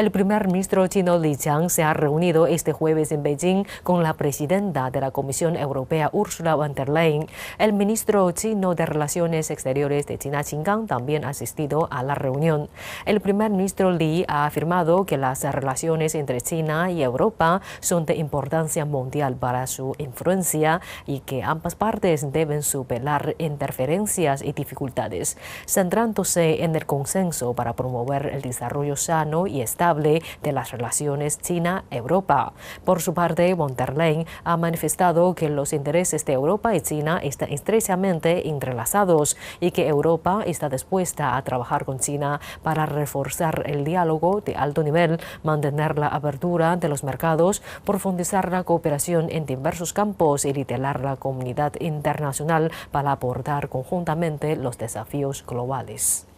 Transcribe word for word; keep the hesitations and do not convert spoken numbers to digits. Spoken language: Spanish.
El primer ministro chino Li Qiang se ha reunido este jueves en Beijing con la presidenta de la Comisión Europea, Ursula von der Leyen. El ministro chino de Relaciones Exteriores de China, Qin Gang, también ha asistido a la reunión. El primer ministro Li ha afirmado que las relaciones entre China y Europa son de importancia mundial para su influencia y que ambas partes deben superar interferencias y dificultades, centrándose en el consenso para promover el desarrollo sano y estable de las relaciones China-Europa. Por su parte, von der Leyen ha manifestado que los intereses de Europa y China están estrechamente entrelazados y que Europa está dispuesta a trabajar con China para reforzar el diálogo de alto nivel, mantener la apertura de los mercados, profundizar la cooperación en diversos campos y liderar la comunidad internacional para abordar conjuntamente los desafíos globales.